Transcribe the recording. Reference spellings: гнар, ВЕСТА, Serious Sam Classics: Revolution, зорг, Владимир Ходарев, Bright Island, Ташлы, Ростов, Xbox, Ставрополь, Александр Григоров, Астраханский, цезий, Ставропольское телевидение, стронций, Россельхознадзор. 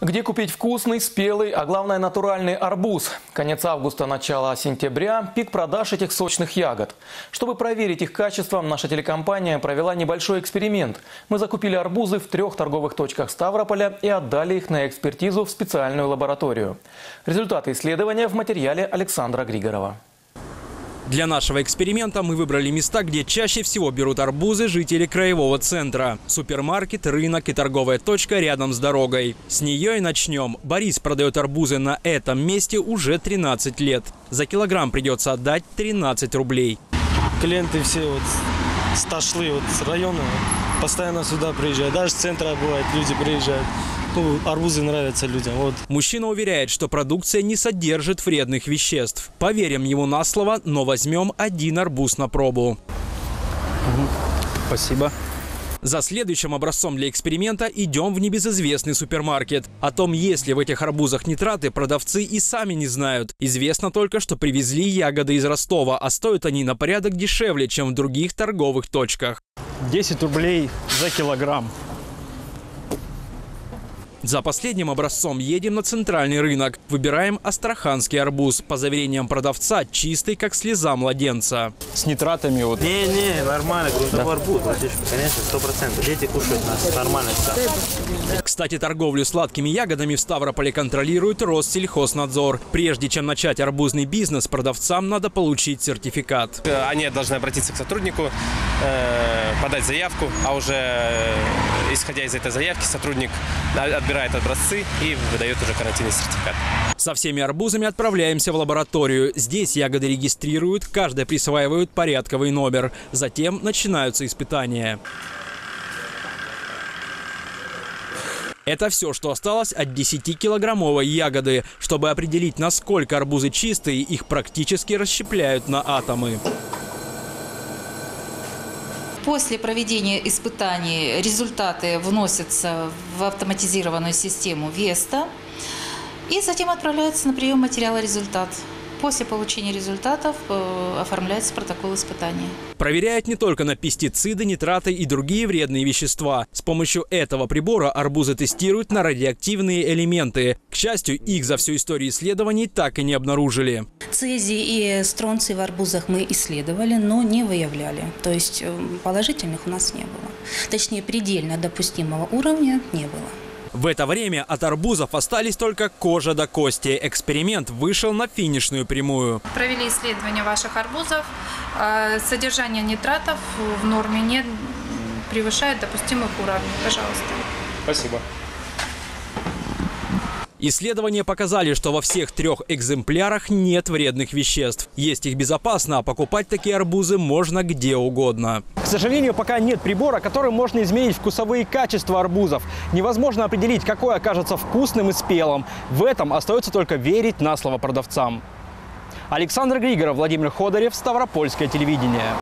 Где купить вкусный, спелый, а главное натуральный арбуз? Конец августа, начало сентября – пик продаж этих сочных ягод. Чтобы проверить их качество, наша телекомпания провела небольшой эксперимент. Мы закупили арбузы в 3 торговых точках Ставрополя и отдали их на экспертизу в специальную лабораторию. Результаты исследования в материале Александра Григорова. Для нашего эксперимента мы выбрали места, где чаще всего берут арбузы жители краевого центра. Супермаркет, рынок и торговая точка рядом с дорогой. С нее и начнем. Борис продает арбузы на этом месте уже 13 лет. За килограмм придется отдать 13 рублей. Клиенты все с Ташлы, с района, постоянно сюда приезжают. Даже с центра бывает, люди приезжают. Арбузы нравятся людям. Мужчина уверяет, что продукция не содержит вредных веществ. Поверим ему на слово, но возьмем один арбуз на пробу. Спасибо. За следующим образцом для эксперимента идем в небезызвестный супермаркет. О том, есть ли в этих арбузах нитраты, продавцы и сами не знают. Известно только, что привезли ягоды из Ростова, а стоят они на порядок дешевле, чем в других торговых точках. 10 рублей за килограмм. За последним образцом едем на центральный рынок. Выбираем астраханский арбуз. По заверениям продавца, чистый, как слеза младенца. С нитратами Не, нормально. Грунтовой арбуз. Конечно, 100%. Дети кушают нас. Нормально все. Кстати, торговлю сладкими ягодами в Ставрополе контролирует Россельхознадзор. Прежде чем начать арбузный бизнес, продавцам надо получить сертификат. Они должны обратиться к сотруднику, подать заявку, а уже исходя из этой заявки сотрудник отбирает образцы и выдает уже карантинный сертификат. Со всеми арбузами отправляемся в лабораторию. Здесь ягоды регистрируют, каждая присваивают порядковый номер. Затем начинаются испытания. Это все, что осталось от 10-килограммовой ягоды. Чтобы определить, насколько арбузы чистые, их практически расщепляют на атомы. После проведения испытаний результаты вносятся в автоматизированную систему ВЕСТА и затем отправляются на прием материала результат. После получения результатов оформляется протокол испытаний. Проверяют не только на пестициды, нитраты и другие вредные вещества. С помощью этого прибора арбузы тестируют на радиоактивные элементы. К счастью, их за всю историю исследований так и не обнаружили. Цезий и стронций в арбузах мы исследовали, но не выявляли. То есть положительных у нас не было. Точнее, предельно допустимого уровня не было. В это время от арбузов остались только кожа до кости. Эксперимент вышел на финишную прямую. Провели исследование ваших арбузов. Содержание нитратов в норме не превышает допустимых уровней. Пожалуйста. Спасибо. Исследования показали, что во всех 3 экземплярах нет вредных веществ. Есть их безопасно, а покупать такие арбузы можно где угодно. К сожалению, пока нет прибора, которым можно измерить вкусовые качества арбузов. Невозможно определить, какой окажется вкусным и спелым. В этом остается только верить на слово продавцам. Александр Григоров, Владимир Ходарев, Ставропольское телевидение.